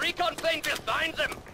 Recon plane will find them!